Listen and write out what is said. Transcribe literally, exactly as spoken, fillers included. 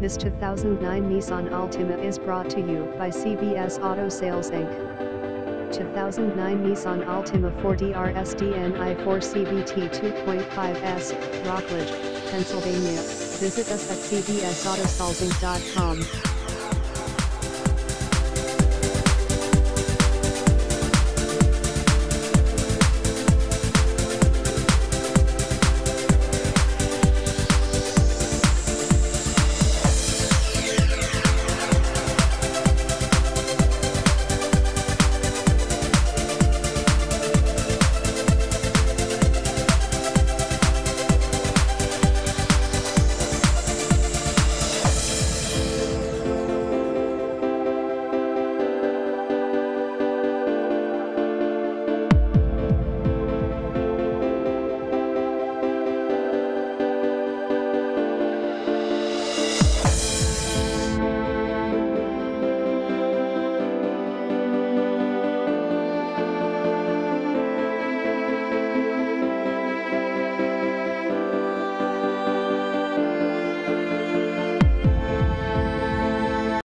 This two thousand nine Nissan Altima is brought to you by C V S Auto Sales Incorporated two thousand nine Nissan Altima four door S D N I four C V T two point five S, Rockledge, Pennsylvania. Visit us at C V S Auto Sales Inc dot com.